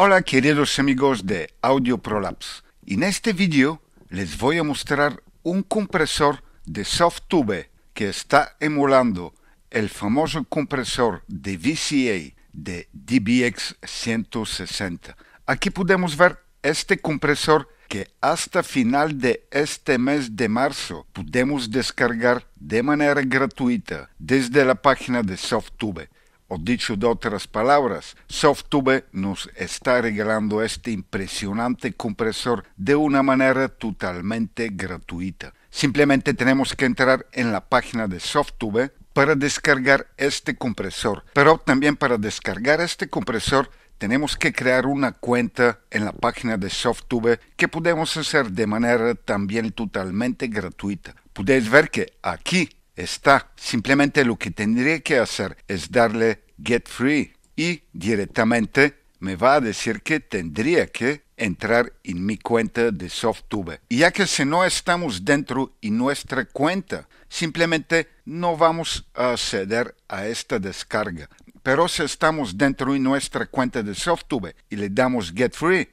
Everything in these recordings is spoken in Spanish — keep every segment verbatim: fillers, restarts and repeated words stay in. Hola queridos amigos de Audio ProLabs. En este vídeo les voy a mostrar un compresor de Softube que está emulando el famoso compresor de V C A de D B X ciento sesenta. Aquí podemos ver este compresor que hasta final de este mes de marzo podemos descargar de manera gratuita desde la página de Softube. O dicho de otras palabras, Softube nos está regalando este impresionante compresor de una manera totalmente gratuita. Simplemente tenemos que entrar en la página de Softube para descargar este compresor. Pero también para descargar este compresor tenemos que crear una cuenta en la página de Softube que podemos hacer de manera también totalmente gratuita. Podéis ver que aquí está. Simplemente lo que tendría que hacer es darle Get Free y directamente me va a decir que tendría que entrar en mi cuenta de Softube. Y ya que si no estamos dentro de nuestra cuenta, simplemente no vamos a acceder a esta descarga. Pero si estamos dentro de nuestra cuenta de Softube y le damos Get Free,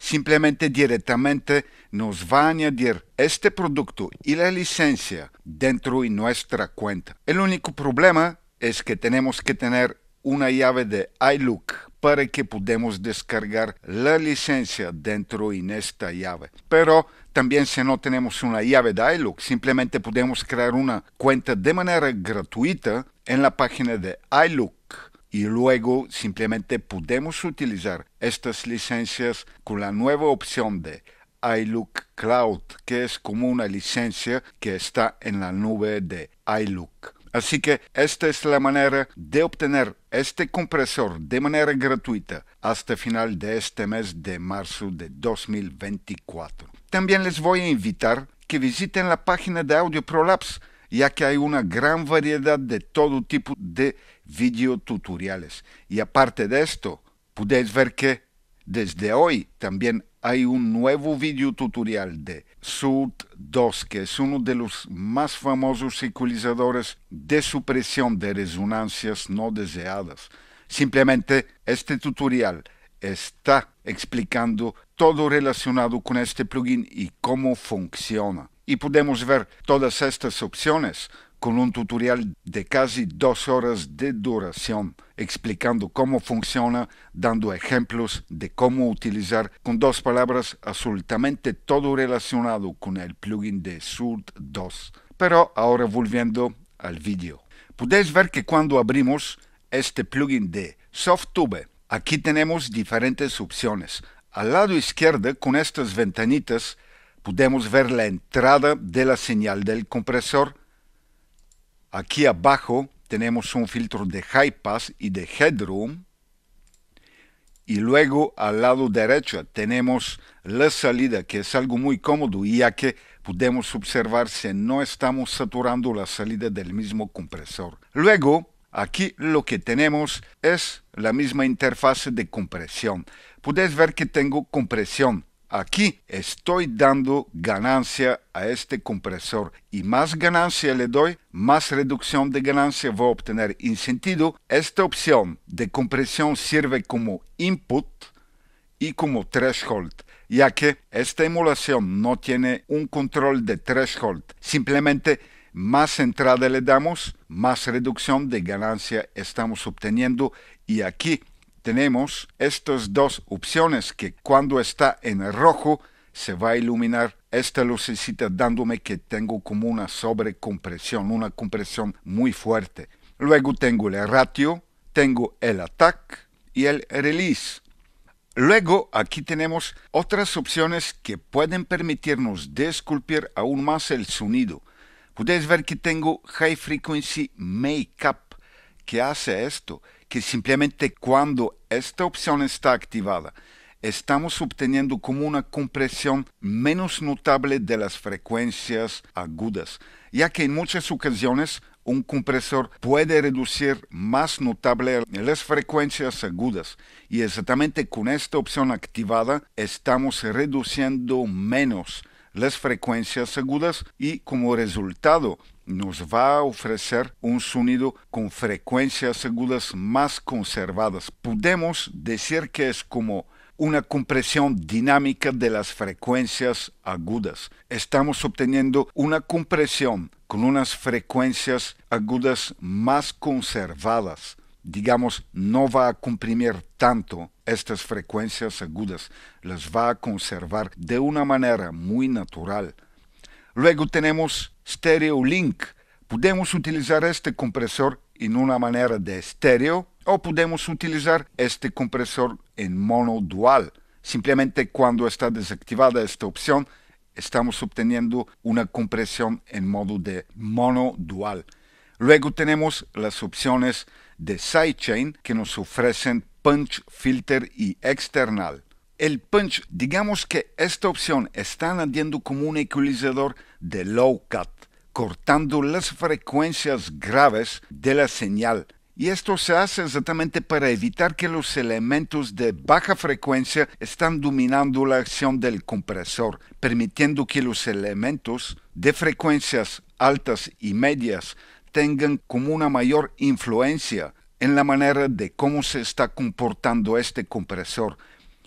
simplemente directamente nos va a añadir este producto y la licencia dentro de nuestra cuenta. El único problema es que tenemos que tener una llave de iLok para que podamos descargar la licencia dentro de esta llave. Pero también si no tenemos una llave de iLok, simplemente podemos crear una cuenta de manera gratuita en la página de iLok. Y luego simplemente podemos utilizar estas licencias con la nueva opción de iLok Cloud, que es como una licencia que está en la nube de iLok. Así que esta es la manera de obtener este compresor de manera gratuita hasta final de este mes de marzo de dos mil veinticuatro. También les voy a invitar que visiten la página de Audio ProLabs, ya que hay una gran variedad de todo tipo de videotutoriales. Y aparte de esto, podéis ver que desde hoy también hay un nuevo videotutorial de S U T dos, que es uno de los más famosos ecualizadores de supresión de resonancias no deseadas. Simplemente este tutorial está explicando todo relacionado con este plugin y cómo funciona. Y podemos ver todas estas opciones con un tutorial de casi dos horas de duración, explicando cómo funciona, dando ejemplos de cómo utilizar, con dos palabras, absolutamente todo relacionado con el plugin de S U T dos. Pero ahora volviendo al vídeo. Podéis ver que cuando abrimos este plugin de Softube, aquí tenemos diferentes opciones. Al lado izquierdo, con estas ventanitas, podemos ver la entrada de la señal del compresor. Aquí abajo tenemos un filtro de high pass y de headroom. Y luego al lado derecho tenemos la salida, que es algo muy cómodo, ya que podemos observar si no estamos saturando la salida del mismo compresor. Luego, aquí lo que tenemos es la misma interfaz de compresión. Podéis ver que tengo compresión. Aquí estoy dando ganancia a este compresor y más ganancia le doy, más reducción de ganancia voy a obtener. En sentido, esta opción de compresión sirve como input y como threshold, ya que esta emulación no tiene un control de threshold. Simplemente más entrada le damos, más reducción de ganancia estamos obteniendo. Y aquí tenemos estas dos opciones que cuando está en rojo se va a iluminar esta lucecita dándome que tengo como una sobrecompresión, una compresión muy fuerte. Luego tengo el ratio, tengo el attack y el release. Luego aquí tenemos otras opciones que pueden permitirnos esculpir aún más el sonido. Podéis ver que tengo High Frequency Makeup, que hace esto, que simplemente cuando esta opción está activada, estamos obteniendo como una compresión menos notable de las frecuencias agudas, ya que en muchas ocasiones un compresor puede reducir más notable las frecuencias agudas y exactamente con esta opción activada estamos reduciendo menos las frecuencias agudas y como resultado nos va a ofrecer un sonido con frecuencias agudas más conservadas. Podemos decir que es como una compresión dinámica de las frecuencias agudas. Estamos obteniendo una compresión con unas frecuencias agudas más conservadas. Digamos, no va a comprimir tanto estas frecuencias agudas, las va a conservar de una manera muy natural. Luego tenemos Stereo Link. Podemos utilizar este compresor en una manera de estéreo o podemos utilizar este compresor en mono dual. Simplemente cuando está desactivada esta opción, estamos obteniendo una compresión en modo de mono dual. Luego tenemos las opciones de Sidechain que nos ofrecen Punch, Filter y External. El Punch, digamos que esta opción está añadiendo como un ecualizador de low cut, cortando las frecuencias graves de la señal. Y esto se hace exactamente para evitar que los elementos de baja frecuencia están dominando la acción del compresor, permitiendo que los elementos de frecuencias altas y medias tengan como una mayor influencia en la manera de cómo se está comportando este compresor.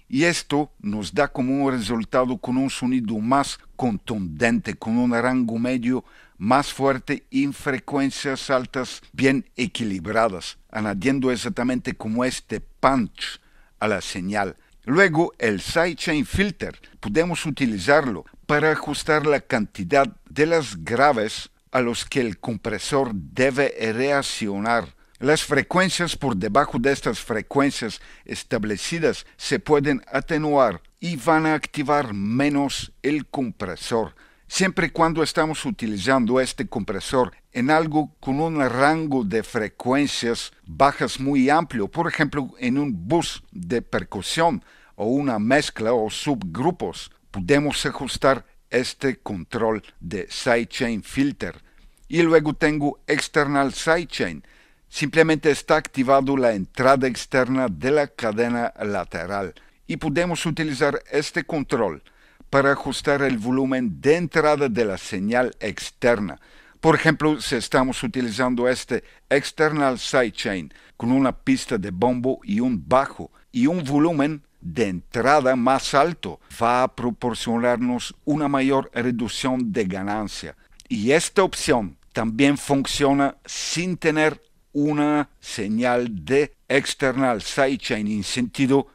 Y esto nos da como un resultado con un sonido más contundente, con un rango medio más fuerte y frecuencias altas bien equilibradas, añadiendo exactamente como este punch a la señal. Luego el Sidechain Filter, podemos utilizarlo para ajustar la cantidad de las graves a los que el compresor debe reaccionar. Las frecuencias por debajo de estas frecuencias establecidas se pueden atenuar y van a activar menos el compresor, siempre y cuando estamos utilizando este compresor en algo con un rango de frecuencias bajas muy amplio, por ejemplo en un bus de percusión o una mezcla o subgrupos, podemos ajustar este control de Sidechain Filter. Y luego tengo External Sidechain. Simplemente está activado la entrada externa de la cadena lateral y podemos utilizar este control para ajustar el volumen de entrada de la señal externa. Por ejemplo, si estamos utilizando este External Sidechain con una pista de bombo y un bajo y un volumen de entrada más alto, va a proporcionarnos una mayor reducción de ganancia. Y esta opción también funciona sin tener una señal de External Sidechain en sentido,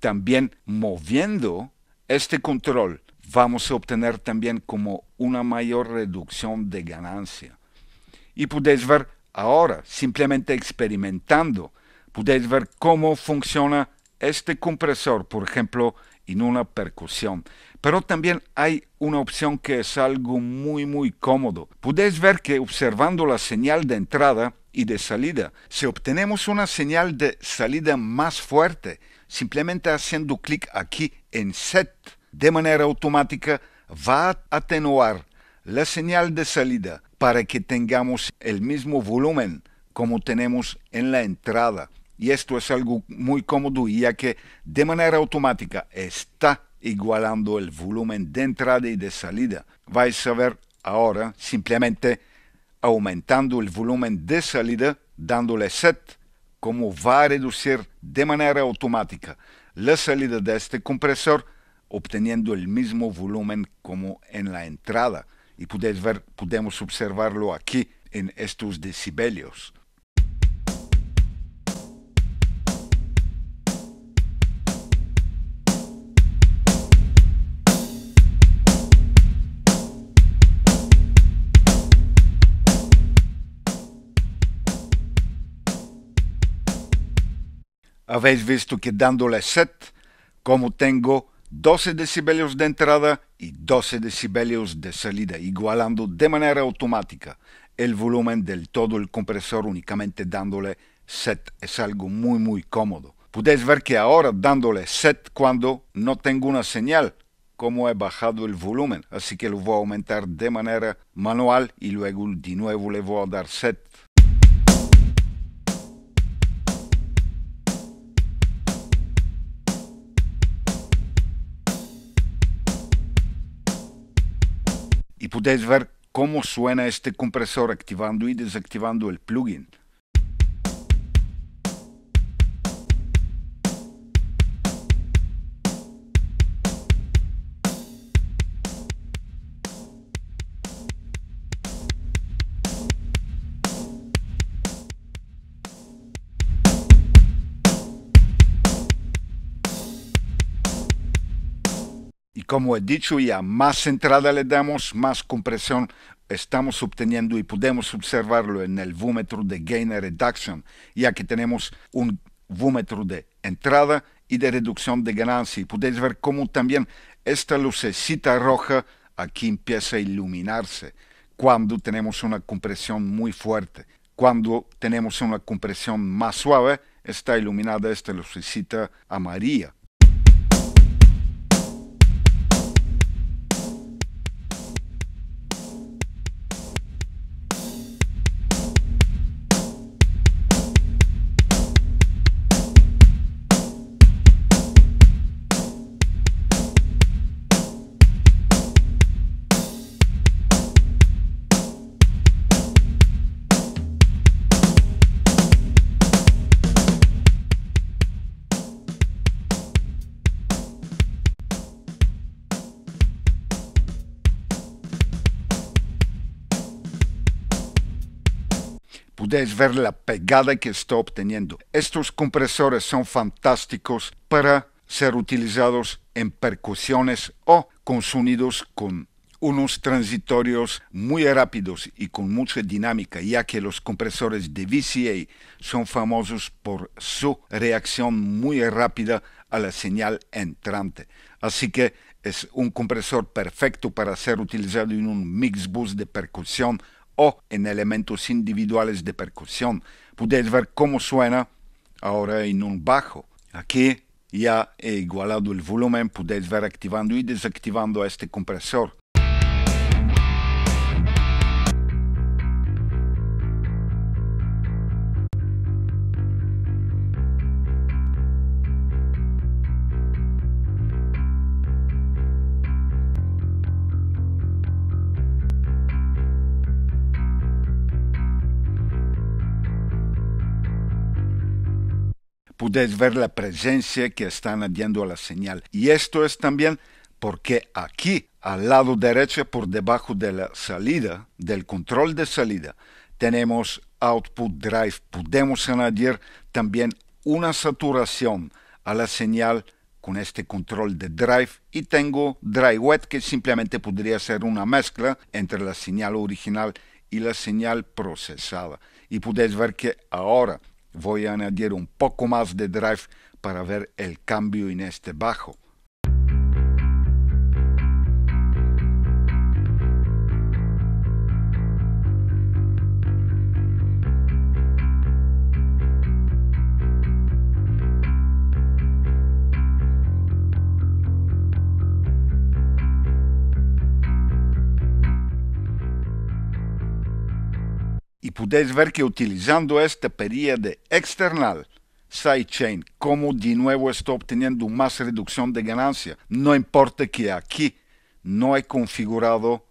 también moviendo este control vamos a obtener también como una mayor reducción de ganancia. Y podéis ver ahora, simplemente experimentando, podéis ver cómo funciona este compresor, por ejemplo, en una percusión. Pero también hay una opción que es algo muy muy cómodo. Podéis ver que observando la señal de entrada y de salida, si obtenemos una señal de salida más fuerte, simplemente haciendo clic aquí en Set, de manera automática va a atenuar la señal de salida para que tengamos el mismo volumen como tenemos en la entrada. Y esto es algo muy cómodo, ya que de manera automática está igualando el volumen de entrada y de salida. Vais a ver ahora, simplemente aumentando el volumen de salida, dándole Set, cómo va a reducir de manera automática la salida de este compresor, obteniendo el mismo volumen como en la entrada. Y podéis ver, podemos observarlo aquí en estos decibelios. Habéis visto que dándole Set, como tengo doce decibelios de entrada y doce decibelios de salida, igualando de manera automática el volumen del todo el compresor únicamente dándole Set. Es algo muy muy cómodo. Podéis ver que ahora dándole Set cuando no tengo una señal, como he bajado el volumen, así que lo voy a aumentar de manera manual y luego de nuevo le voy a dar Set. Y podéis ver cómo suena este compresor activando y desactivando el plugin. como he dicho ya, más entrada le damos, más compresión estamos obteniendo, y podemos observarlo en el vúmetro de Gain and Reduction, ya que tenemos un vúmetro de entrada y de reducción de ganancia. Y podéis ver cómo también esta lucecita roja aquí empieza a iluminarse cuando tenemos una compresión muy fuerte. Cuando tenemos una compresión más suave, está iluminada esta lucecita amarilla. Podéis ver la pegada que está obteniendo. Estos compresores son fantásticos para ser utilizados en percusiones o con sonidos con unos transitorios muy rápidos y con mucha dinámica, ya que los compresores de V C A son famosos por su reacción muy rápida a la señal entrante. Así que es un compresor perfecto para ser utilizado en un mix bus de percusión o en elementos individuales de percusión. Podéis ver cómo suena ahora en un bajo. Aquí ya he igualado el volumen, podéis ver activando y desactivando este compresor. Podéis ver la presencia que están añadiendo a la señal. Y esto es también porque aquí, al lado derecho, por debajo de la salida, del control de salida, tenemos Output Drive. Podemos añadir también una saturación a la señal con este control de Drive. Y tengo Dry Wet, que simplemente podría ser una mezcla entre la señal original y la señal procesada. Y podéis ver que ahora voy a añadir un poco más de drive para ver el cambio en este bajo. Y podéis ver que utilizando esta perilla de external sidechain, como de nuevo estoy obteniendo más reducción de ganancia. No importa que aquí no he configurado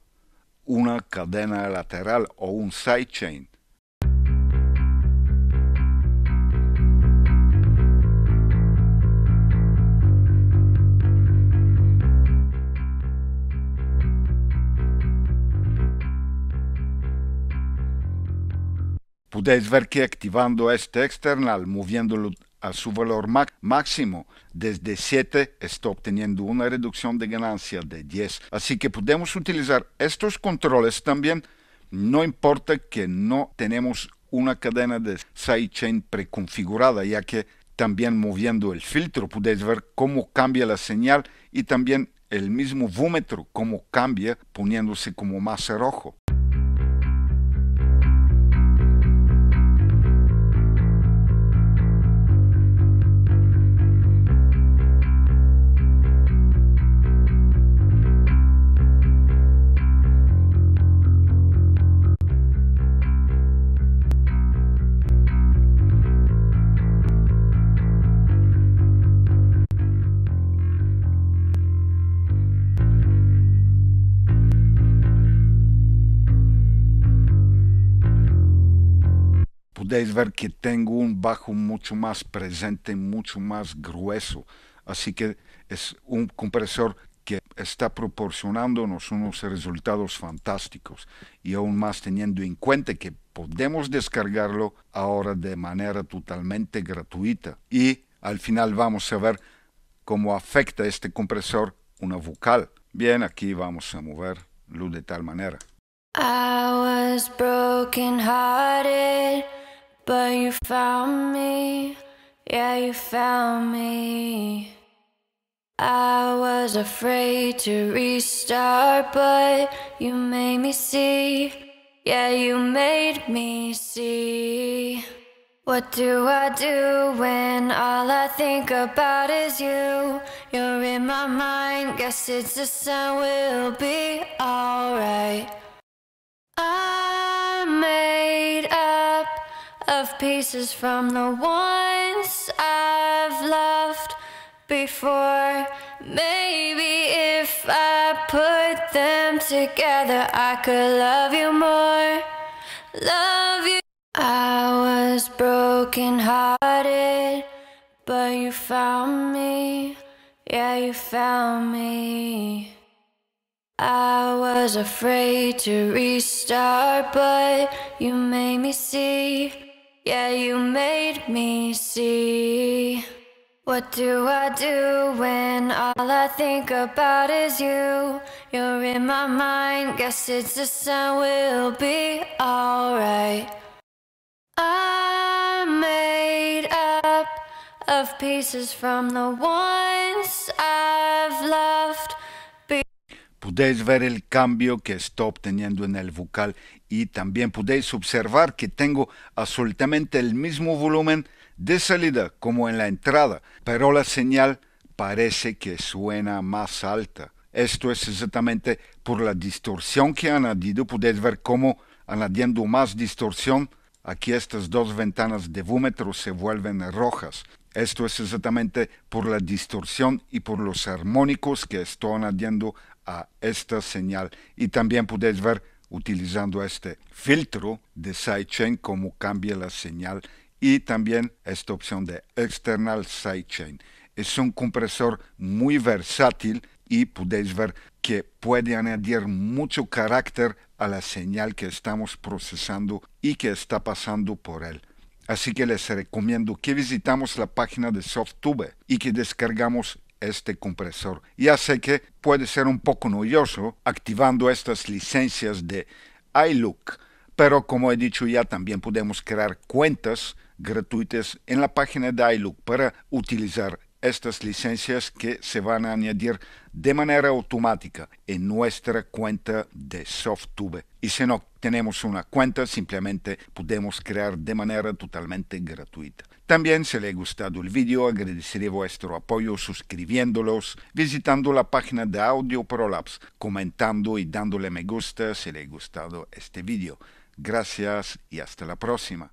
una cadena lateral o un sidechain. Podéis ver que activando este external, moviéndolo a su valor máximo, desde siete está obteniendo una reducción de ganancia de diez. Así que podemos utilizar estos controles también, no importa que no tenemos una cadena de sidechain preconfigurada, ya que también moviendo el filtro podéis ver cómo cambia la señal y también el mismo vúmetro, cómo cambia poniéndose como más rojo. Podéis ver que tengo un bajo mucho más presente, mucho más grueso. Así que es un compresor que está proporcionándonos unos resultados fantásticos. Y aún más teniendo en cuenta que podemos descargarlo ahora de manera totalmente gratuita. Y al final vamos a ver cómo afecta este compresor una vocal. Bien, aquí vamos a mover luz de tal manera. I was broken hearted, but you found me, yeah, you found me. I was afraid to restart, but you made me see, yeah, you made me see. What do I do when all I think about is you? You're in my mind, guess it's the sun, we'll be alright. I'm made up of pieces from the ones I've loved before. Maybe if I put them together, I could love you more, love you. I was broken hearted, but you found me, yeah, you found me. I was afraid to restart, but you made me see, yeah, you made me see. What do I do when all I think about is you? You're in my mind, guess it's the sun, we'll be alright. I'm made up of pieces from the ones I've loved. Podéis ver el cambio que está obteniendo en el vocal y también podéis observar que tengo absolutamente el mismo volumen de salida como en la entrada, pero la señal parece que suena más alta. Esto es exactamente por la distorsión que han añadido. Podéis ver cómo añadiendo más distorsión, aquí estas dos ventanas de vúmetro se vuelven rojas. Esto es exactamente por la distorsión y por los armónicos que están añadiendo a esta señal. Y también podéis ver, utilizando este filtro de sidechain, cómo cambia la señal. Y también esta opción de external sidechain. Es un compresor muy versátil y podéis ver que puede añadir mucho carácter a la señal que estamos procesando y que está pasando por él. Así que les recomiendo que visitamos la página de Softube y que descargamos este compresor. Ya sé que puede ser un poco noioso activando estas licencias de iLok, pero como he dicho ya, también podemos crear cuentas gratuitas en la página de iLok para utilizar estas licencias que se van a añadir de manera automática en nuestra cuenta de Softube. Y si no tenemos una cuenta, simplemente podemos crear de manera totalmente gratuita. También, si le ha gustado el vídeo, agradeceré vuestro apoyo suscribiéndolos, visitando la página de Audio ProLabs, comentando y dándole me gusta si le ha gustado este vídeo. Gracias y hasta la próxima.